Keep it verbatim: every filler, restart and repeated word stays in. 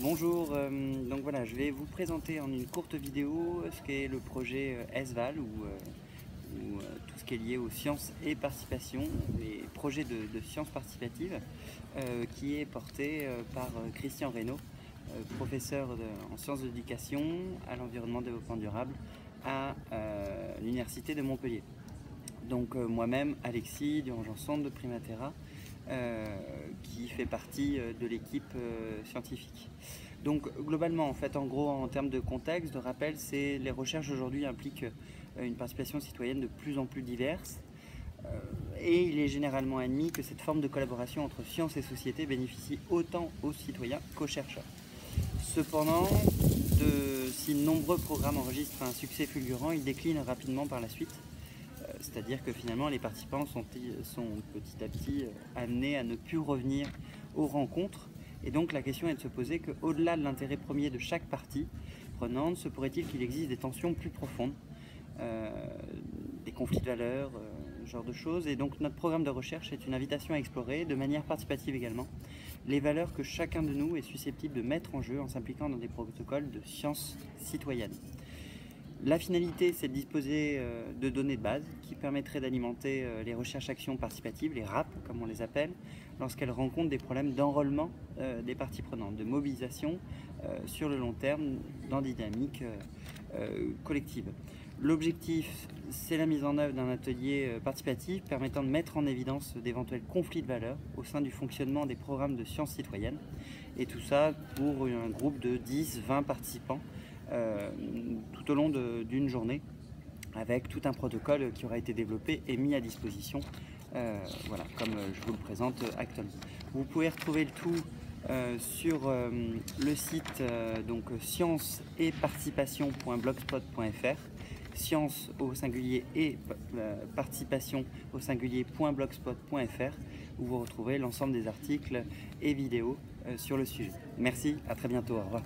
Bonjour, euh, donc voilà, je vais vous présenter en une courte vidéo ce qu'est le projet ScVal, ou euh, euh, tout ce qui est lié aux sciences et participation, les projets de, de sciences participatives, euh, qui est porté euh, par Christian Reynaud, euh, professeur de, en sciences de l'éducation, à l'environnement développement durable, à euh, l'université de Montpellier. Donc euh, moi-même, Alexis, dirigeant centre de Primaterra, Euh, qui fait partie de l'équipe euh, scientifique. Donc globalement, en fait, en gros, en termes de contexte, de rappel, c'est les recherches aujourd'hui impliquent une participation citoyenne de plus en plus diverse, euh, et il est généralement admis que cette forme de collaboration entre science et société bénéficie autant aux citoyens qu'aux chercheurs. Cependant, de, si nombreux programmes enregistrent un succès fulgurant, ils déclinent rapidement par la suite. C'est-à-dire que finalement les participants sont, sont petit à petit amenés à ne plus revenir aux rencontres, et donc la question est de se poser qu'au-delà de l'intérêt premier de chaque partie prenante, se pourrait-il qu'il existe des tensions plus profondes, euh, des conflits de valeurs, euh, ce genre de choses, et donc notre programme de recherche est une invitation à explorer, de manière participative également, les valeurs que chacun de nous est susceptible de mettre en jeu en s'impliquant dans des protocoles de sciences citoyennes. La finalité, c'est de disposer de données de base qui permettraient d'alimenter les recherches-actions participatives, les R A P comme on les appelle, lorsqu'elles rencontrent des problèmes d'enrôlement des parties prenantes, de mobilisation sur le long terme dans des dynamiques collectives. L'objectif, c'est la mise en œuvre d'un atelier participatif permettant de mettre en évidence d'éventuels conflits de valeurs au sein du fonctionnement des programmes de sciences citoyennes, et tout ça pour un groupe de dix à vingt participants. Euh, tout au long d'une journée, avec tout un protocole qui aura été développé et mis à disposition, euh, voilà, comme je vous le présente actuellement. Vous pouvez retrouver le tout euh, sur euh, le site euh, donc sciences et participation.blogspot.fr, sciences au singulier et euh, participation au singulier.blogspot.fr, où vous retrouvez l'ensemble des articles et vidéos euh, sur le sujet. Merci, à très bientôt, au revoir.